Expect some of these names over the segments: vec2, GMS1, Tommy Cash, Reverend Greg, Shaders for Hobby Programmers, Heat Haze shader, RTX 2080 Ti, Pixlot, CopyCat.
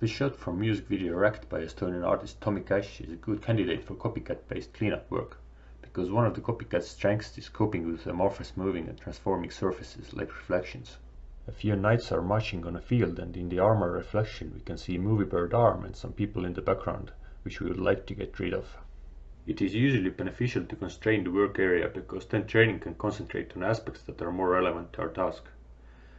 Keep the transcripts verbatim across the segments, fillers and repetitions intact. This shot from music video Wrecked by Estonian artist Tommy Cash is a good candidate for copycat-based cleanup work, because one of the copycat's strengths is coping with amorphous moving and transforming surfaces like reflections. A few knights are marching on a field, and in the armor reflection we can see a movie bird arm and some people in the background, which we would like to get rid of. It is usually beneficial to constrain the work area, because then training can concentrate on aspects that are more relevant to our task.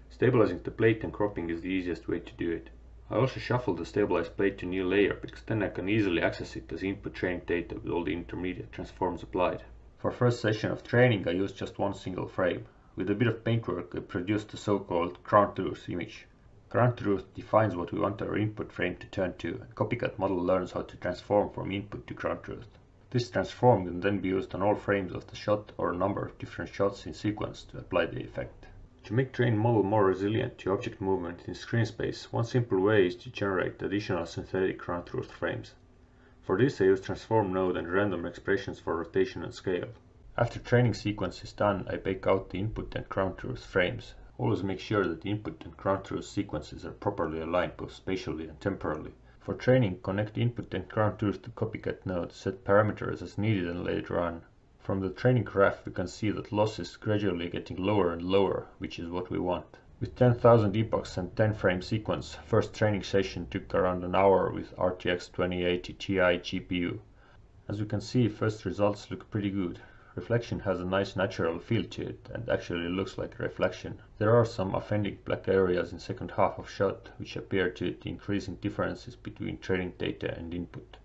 Stabilizing the plate and cropping is the easiest way to do it. I also shuffle the stabilized plate to new layer, because then I can easily access it as input training data with all the intermediate transforms applied. For first session of training I used just one single frame. With a bit of paintwork I produced the so-called ground truth image. Ground truth defines what we want our input frame to turn to, and copycat model learns how to transform from input to ground truth. This transform can then be used on all frames of the shot or a number of different shots in sequence to apply the effect. To make trained model more resilient to object movement in screen space, one simple way is to generate additional synthetic ground truth frames. For this I use transform node and random expressions for rotation and scale. After training sequence is done, I bake out the input and ground truth frames. Always make sure that the input and ground truth sequences are properly aligned both spatially and temporally. For training, connect input and ground truth to copycat node, set parameters as needed and let it run. From the training graph we can see that loss is gradually getting lower and lower, which is what we want. With ten thousand epochs and ten frame sequence, first training session took around an hour with R T X twenty eighty T I G P U. As you can see, first results look pretty good. Reflection has a nice natural feel to it and actually looks like a reflection. There are some offending black areas in second half of shot, which appear to the increasing differences between training data and input.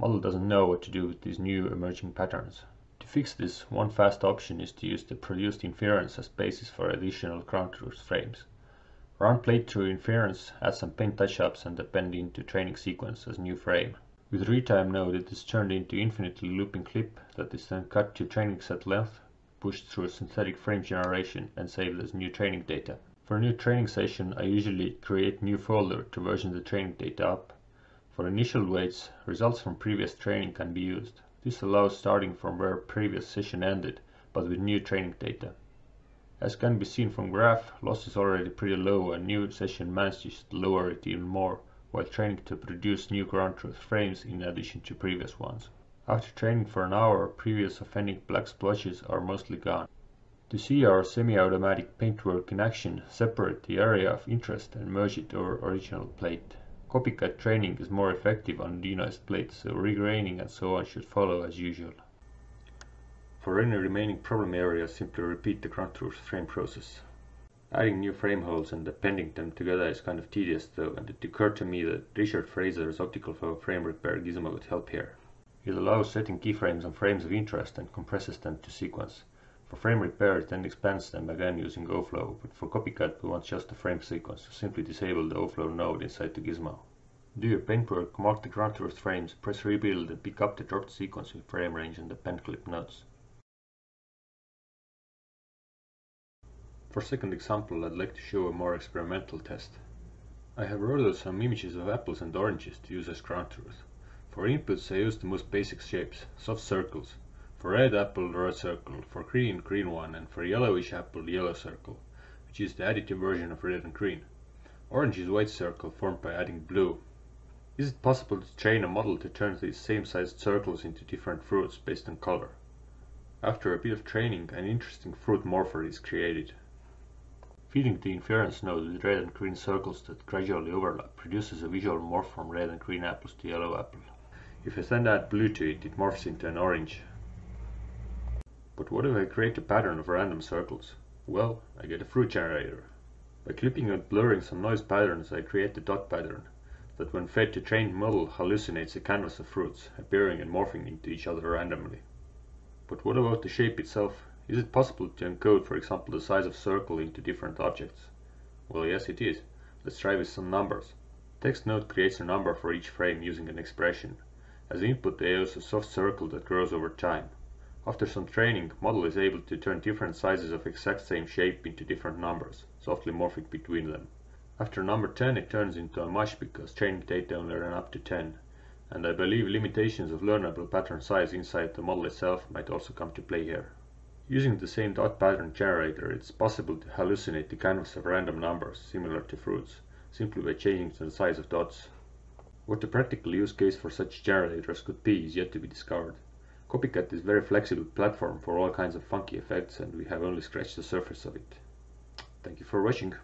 Model doesn't know what to do with these new emerging patterns. To fix this, one fast option is to use the produced inference as basis for additional ground truth frames. Run plate through inference, add some paint touch-ups and append into training sequence as new frame. With retime node it is turned into infinitely looping clip that is then cut to training set length, pushed through synthetic frame generation and saved as new training data. For new training session I usually create new folder to version the training data up. For initial weights, results from previous training can be used. This allows starting from where previous session ended, but with new training data. As can be seen from graph, loss is already pretty low and new session manages to lower it even more, while training to produce new ground truth frames in addition to previous ones. After training for an hour, previous offending black splotches are mostly gone. To see our semi-automatic paintwork in action, separate the area of interest and merge it over original plate. Copycat training is more effective on deionized plates, so regrading and so on should follow as usual. For any remaining problem areas, simply repeat the ground truth frame process. Adding new frame holes and appending them together is kind of tedious though, and it occurred to me that Richard Fraser's optical flow frame repair gizmo would help here. It allows setting keyframes on frames of interest and compresses them to sequence. For frame repair it then expands them again using O F L O, but for copycat we want just the frame sequence, so simply disable the O F L O node inside the gizmo. Do your paintwork, mark the ground truth frames, press rebuild and pick up the dropped sequence with frame range and append clip nodes. For second example I'd like to show a more experimental test. I have ordered some images of apples and oranges to use as ground truth. For inputs I used the most basic shapes, soft circles. For red apple, red circle, for green, green one, and for yellowish apple, yellow circle, which is the additive version of red and green. Orange is white circle formed by adding blue. Is it possible to train a model to turn these same-sized circles into different fruits based on color? After a bit of training, an interesting fruit morpher is created. Feeding the inference node with red and green circles that gradually overlap produces a visual morph from red and green apples to yellow apple. If I then add blue to it, it morphs into an orange. But what if I create a pattern of random circles? Well, I get a fruit generator. By clipping and blurring some noise patterns, I create the dot pattern, that when fed to trained model hallucinates a canvas of fruits, appearing and morphing into each other randomly. But what about the shape itself? Is it possible to encode, for example, the size of circle into different objects? Well, yes it is. Let's try with some numbers. Text node creates a number for each frame using an expression. As input, I use a soft circle that grows over time. After some training, model is able to turn different sizes of exact same shape into different numbers, softly morphing between them. After number ten it turns into a mush because training data only ran up to ten, and I believe limitations of learnable pattern size inside the model itself might also come to play here. Using the same dot pattern generator, it's possible to hallucinate the canvas of random numbers, similar to fruits, simply by changing the size of dots. What the practical use case for such generators could be is yet to be discovered. CopyCat is a very flexible platform for all kinds of funky effects, and we have only scratched the surface of it. Thank you for watching.